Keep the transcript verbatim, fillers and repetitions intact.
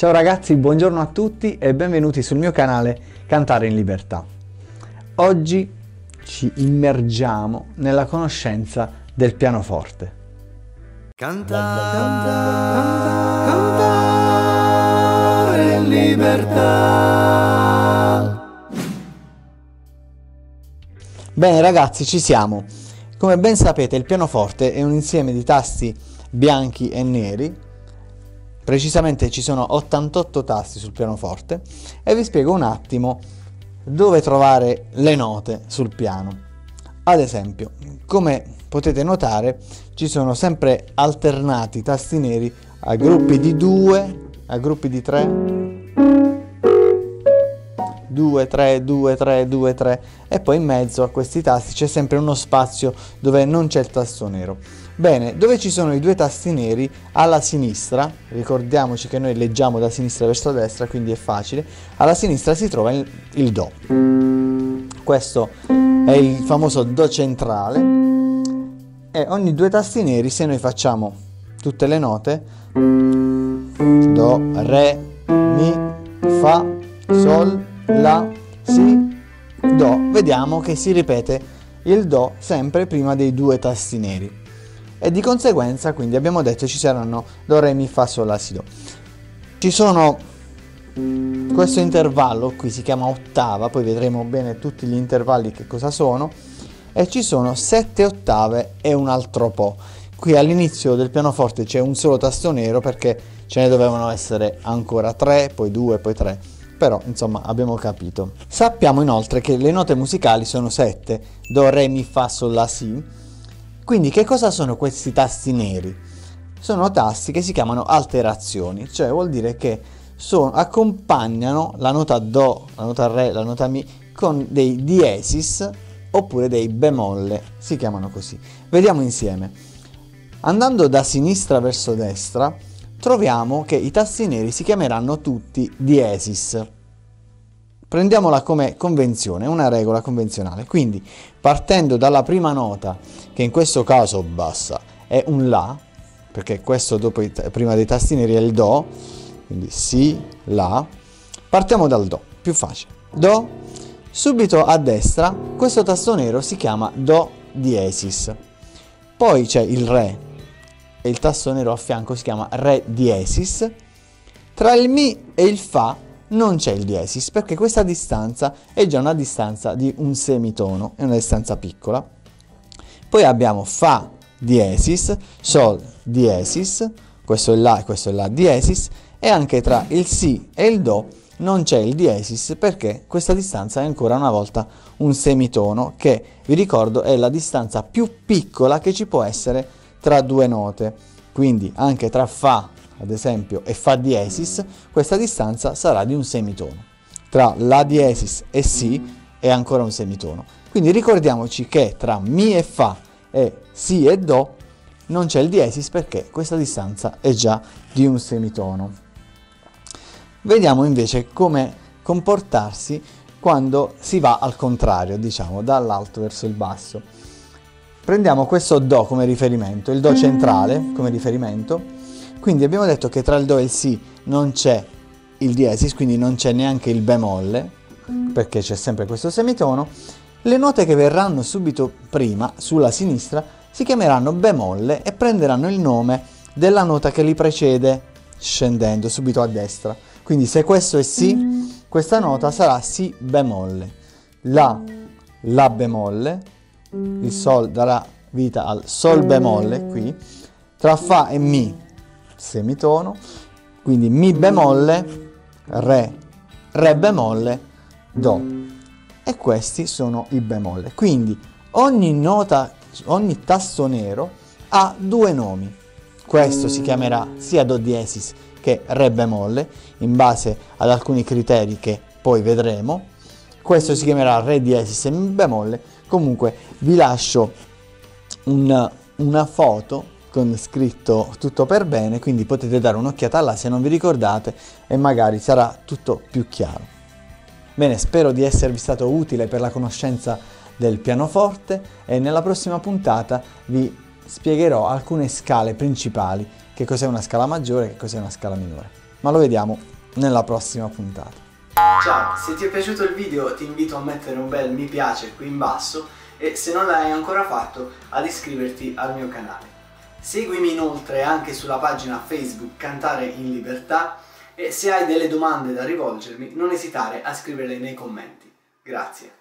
Ciao ragazzi, buongiorno a tutti e benvenuti sul mio canale Cantare in Libertà. Oggi ci immergiamo nella conoscenza del pianoforte. Cantare, cantare, cantare in libertà. Bene ragazzi, ci siamo. Come ben sapete, il pianoforte è un insieme di tasti bianchi e neri. Precisamente ci sono ottantotto tasti sul pianoforte e vi spiego un attimo dove trovare le note sul piano. Ad esempio, come potete notare, ci sono sempre alternati tasti neri a gruppi di due, a gruppi di tre, due, tre, due, tre, due, tre e poi in mezzo a questi tasti c'è sempre uno spazio dove non c'è il tasto nero. Bene, dove ci sono i due tasti neri alla sinistra, ricordiamoci che noi leggiamo da sinistra verso destra, quindi è facile, alla sinistra si trova il, il Do. Questo è il famoso Do centrale e ogni due tasti neri, se noi facciamo tutte le note, Do, Re, Mi, Fa, Sol, La, Si, Do, vediamo che si ripete il Do sempre prima dei due tasti neri. E di conseguenza, quindi abbiamo detto, ci saranno Do, Re, Mi, Fa, Sol, La, Si, Do. Ci sono questo intervallo, qui si chiama ottava, poi vedremo bene tutti gli intervalli che cosa sono, e ci sono sette ottave e un altro po'. Qui all'inizio del pianoforte c'è un solo tasto nero perché ce ne dovevano essere ancora tre, poi due, poi tre, però insomma abbiamo capito. Sappiamo inoltre che le note musicali sono sette, Do, Re, Mi, Fa, Sol, La, Si. Quindi che cosa sono questi tasti neri? Sono tasti che si chiamano alterazioni, cioè vuol dire che sono, accompagnano la nota Do, la nota Re, la nota Mi con dei diesis oppure dei bemolle, si chiamano così. Vediamo insieme. Andando da sinistra verso destra troviamo che i tasti neri si chiameranno tutti diesis. Prendiamola come convenzione, una regola convenzionale, quindi partendo dalla prima nota, che in questo caso bassa, è un La, perché questo dopo i, prima dei tasti neri è il Do, quindi Si, La, partiamo dal Do, più facile, Do, subito a destra questo tasto nero si chiama Do diesis, poi c'è il Re e il tasto nero a fianco si chiama Re diesis, tra il Mi e il Fa non c'è il diesis perché questa distanza è già una distanza di un semitono, è una distanza piccola. Poi abbiamo Fa diesis, Sol diesis, questo è La e questo è La diesis, e anche tra il Si e il Do non c'è il diesis perché questa distanza è ancora una volta un semitono, che vi ricordo è la distanza più piccola che ci può essere tra due note, quindi anche tra Fa ad esempio e Fa diesis questa distanza sarà di un semitono, tra La diesis e Si è ancora un semitono, quindi ricordiamoci che tra Mi e Fa e Si e Do non c'è il diesis perché questa distanza è già di un semitono. Vediamo invece come comportarsi quando si va al contrario, diciamo dall'alto verso il basso. Prendiamo questo Do come riferimento, il Do centrale come riferimento. Quindi abbiamo detto che tra il Do e il Si non c'è il diesis, quindi non c'è neanche il bemolle, perché c'è sempre questo semitono. Le note che verranno subito prima, sulla sinistra, si chiameranno bemolle e prenderanno il nome della nota che li precede, scendendo subito a destra. Quindi se questo è Si, questa nota sarà Si bemolle. La, La bemolle, il Sol darà vita al Sol bemolle, qui. Tra Fa e Mi, semitono, quindi Mi bemolle, Re, Re bemolle, Do, e questi sono i bemolle. Quindi ogni nota, ogni tasto nero ha due nomi, questo si chiamerà sia Do diesis che Re bemolle in base ad alcuni criteri che poi vedremo, questo si chiamerà Re diesis e Mi bemolle. Comunque vi lascio un, una foto con scritto tutto per bene, quindi potete dare un'occhiata là se non vi ricordate e magari sarà tutto più chiaro. Bene, spero di esservi stato utile per la conoscenza del pianoforte e nella prossima puntata vi spiegherò alcune scale principali, che cos'è una scala maggiore e che cos'è una scala minore. ma lo vediamo nella prossima puntata. Ciao, se ti è piaciuto il video ti invito a mettere un bel mi piace qui in basso e se non l'hai ancora fatto ad iscriverti al mio canale. Seguimi inoltre anche sulla pagina Facebook Cantare in Libertà e se hai delle domande da rivolgermi non esitare a scriverle nei commenti. Grazie.